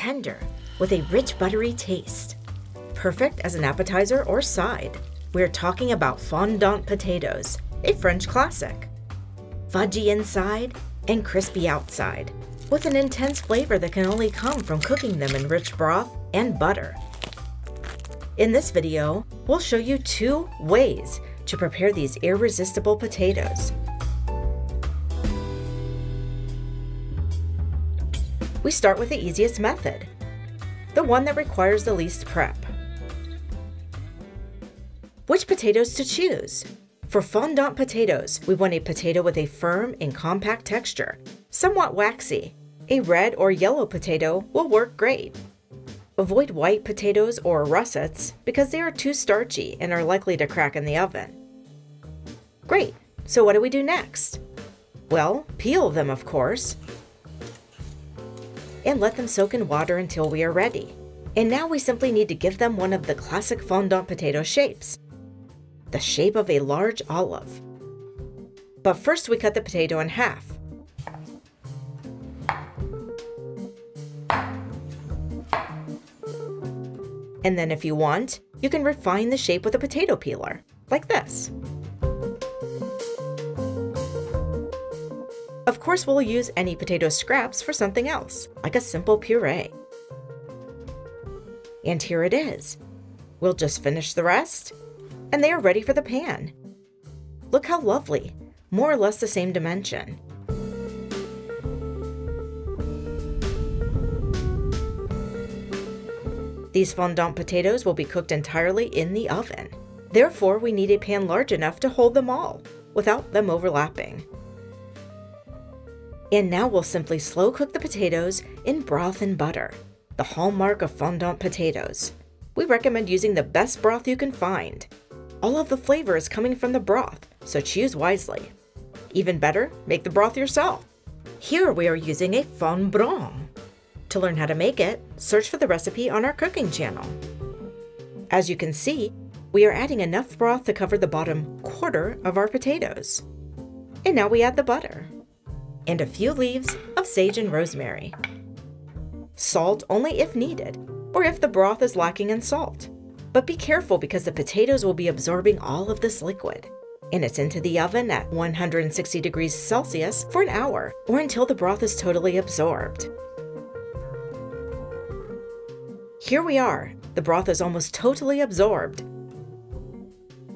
tender with a rich buttery taste. Perfect as an appetizer or side. We're talking about fondant potatoes, a French classic. Fudgy inside and crispy outside, with an intense flavor that can only come from cooking them in rich broth and butter. In this video, we'll show you two ways to prepare these irresistible potatoes. We start with the easiest method, the one that requires the least prep. Which potatoes to choose? For fondant potatoes, we want a potato with a firm and compact texture, somewhat waxy. A red or yellow potato will work great. Avoid white potatoes or russets because they are too starchy and are likely to crack in the oven. Great, so what do we do next? Well, peel them, of course, and let them soak in water until we are ready. And now we simply need to give them one of the classic fondant potato shapes, the shape of a large olive. But first we cut the potato in half. And then if you want, you can refine the shape with a potato peeler, like this. Of course, we'll use any potato scraps for something else, like a simple puree. And here it is. We'll just finish the rest, and they are ready for the pan. Look how lovely, more or less the same dimension. These fondant potatoes will be cooked entirely in the oven. Therefore, we need a pan large enough to hold them all, without them overlapping. And now we'll simply slow cook the potatoes in broth and butter, the hallmark of fondant potatoes. We recommend using the best broth you can find. All of the flavor is coming from the broth, so choose wisely. Even better, make the broth yourself. Here we are using a fond brun. To learn how to make it, search for the recipe on our cooking channel. As you can see, we are adding enough broth to cover the bottom quarter of our potatoes. And now we add the butter and a few leaves of sage and rosemary. Salt only if needed, or if the broth is lacking in salt. But be careful because the potatoes will be absorbing all of this liquid. And it's into the oven at 160 degrees Celsius for an hour, or until the broth is totally absorbed. Here we are. The broth is almost totally absorbed.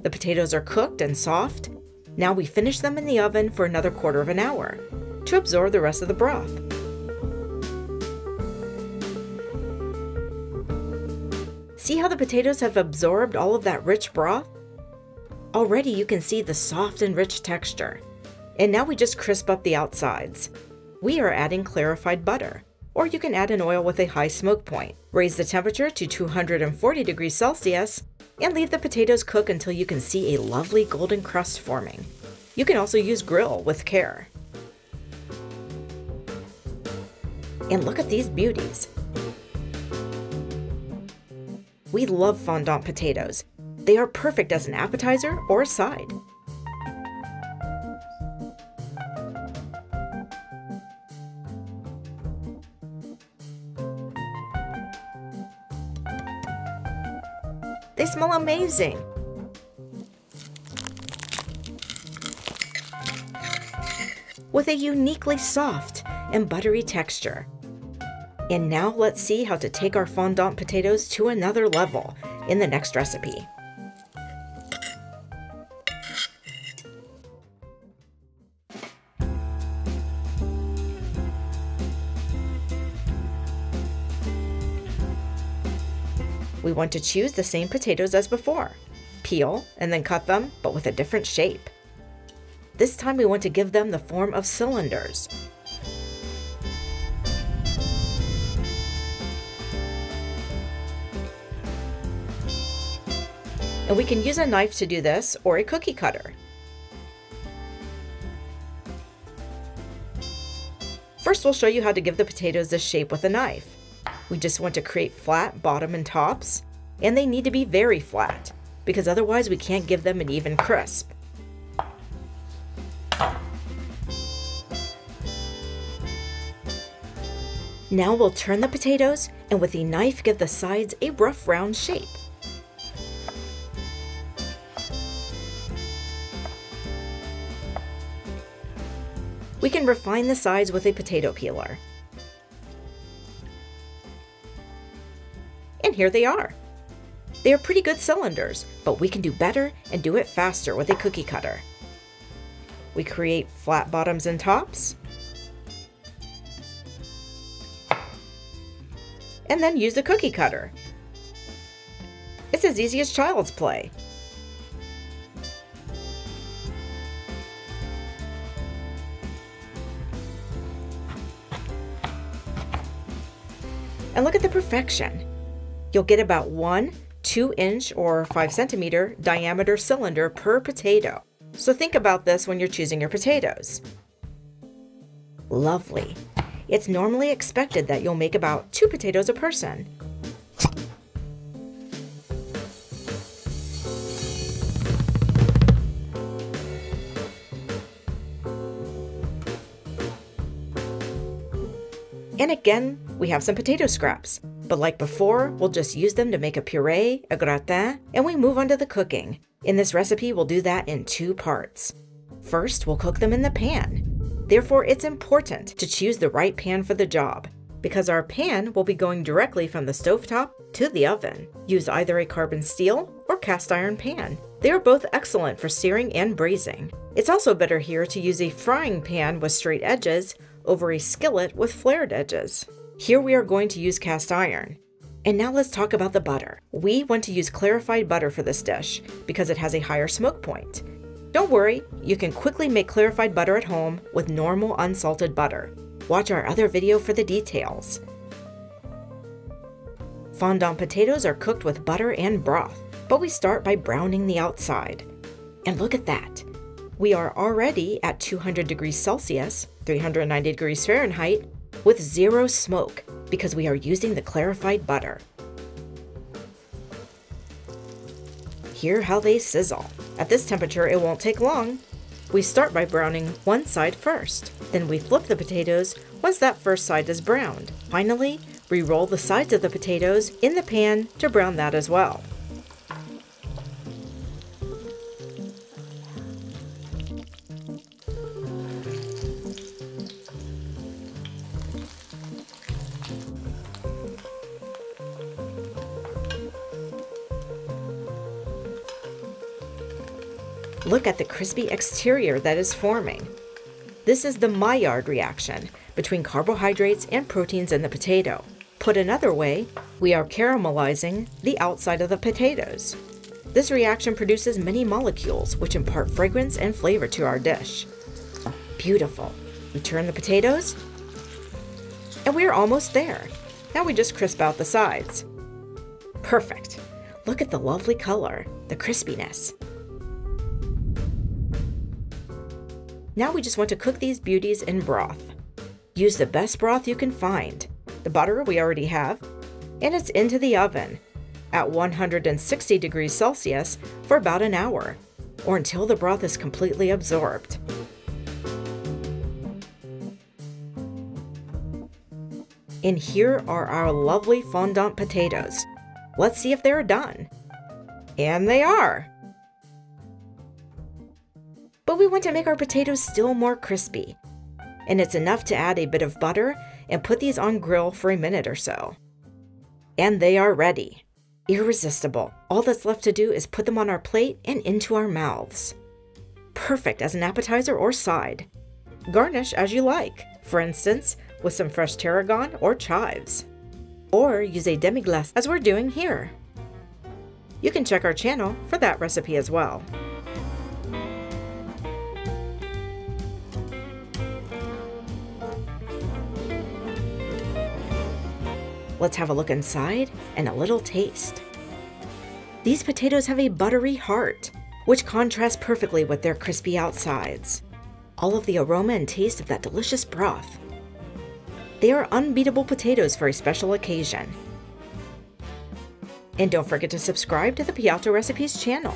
The potatoes are cooked and soft. Now we finish them in the oven for another quarter of an hour to absorb the rest of the broth. See how the potatoes have absorbed all of that rich broth? Already you can see the soft and rich texture. And now we just crisp up the outsides. We are adding clarified butter, or you can add an oil with a high smoke point. Raise the temperature to 240 degrees Celsius and leave the potatoes cook until you can see a lovely golden crust forming. You can also use grill with care. And look at these beauties. We love fondant potatoes. They are perfect as an appetizer or a side. They smell amazing. With a uniquely soft and buttery texture. And now let's see how to take our fondant potatoes to another level in the next recipe. We want to choose the same potatoes as before. Peel and then cut them, but with a different shape. This time we want to give them the form of cylinders. And we can use a knife to do this, or a cookie cutter. First, we'll show you how to give the potatoes this shape with a knife. We just want to create flat bottom and tops, and they need to be very flat, because otherwise we can't give them an even crisp. Now we'll turn the potatoes and with the knife give the sides a rough round shape. We can refine the sides with a potato peeler. And here they are. They are pretty good cylinders, but we can do better and do it faster with a cookie cutter. We create flat bottoms and tops, and then use the cookie cutter. It's as easy as child's play. And look at the perfection. You'll get about 1 2-inch or 5 centimeter diameter cylinder per potato. So think about this when you're choosing your potatoes. Lovely. It's normally expected that you'll make about 2 potatoes a person. And again, we have some potato scraps, but like before, we'll just use them to make a puree, a gratin, and we move on to the cooking. In this recipe, we'll do that in 2 parts. First, we'll cook them in the pan. Therefore, it's important to choose the right pan for the job, because our pan will be going directly from the stovetop to the oven. Use either a carbon steel or cast iron pan. They are both excellent for searing and braising. It's also better here to use a frying pan with straight edges over a skillet with flared edges. Here we are going to use cast iron. And now let's talk about the butter. We want to use clarified butter for this dish because it has a higher smoke point. Don't worry, you can quickly make clarified butter at home with normal unsalted butter. Watch our other video for the details. Fondant potatoes are cooked with butter and broth, but we start by browning the outside. And look at that. We are already at 200 degrees Celsius, 390 degrees Fahrenheit, with 0 smoke because we are using the clarified butter. Hear how they sizzle. At this temperature, it won't take long. We start by browning one side first. Then we flip the potatoes once that first side is browned. Finally, we roll the sides of the potatoes in the pan to brown that as well. Look at the crispy exterior that is forming. This is the Maillard reaction between carbohydrates and proteins in the potato. Put another way, we are caramelizing the outside of the potatoes. This reaction produces many molecules which impart fragrance and flavor to our dish. Beautiful. We turn the potatoes, and we are almost there. Now we just crisp out the sides. Perfect. Look at the lovely color, the crispiness. Now we just want to cook these beauties in broth. Use the best broth you can find. The butter we already have, and it's into the oven at 160 degrees Celsius for about an hour, or until the broth is completely absorbed. And here are our lovely fondant potatoes. Let's see if they're done. And they are. But we want to make our potatoes still more crispy. And it's enough to add a bit of butter and put these on grill for a minute or so. And they are ready. Irresistible. All that's left to do is put them on our plate and into our mouths. Perfect as an appetizer or side. Garnish as you like, for instance, with some fresh tarragon or chives. Or use a demi-glace as we're doing here. You can check our channel for that recipe as well. Let's have a look inside and a little taste. These potatoes have a buttery heart, which contrasts perfectly with their crispy outsides. All of the aroma and taste of that delicious broth. They are unbeatable potatoes for a special occasion. And don't forget to subscribe to the Piatto Recipes channel.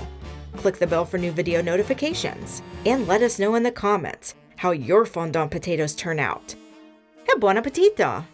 Click the bell for new video notifications. And let us know in the comments how your fondant potatoes turn out. E buon appetito!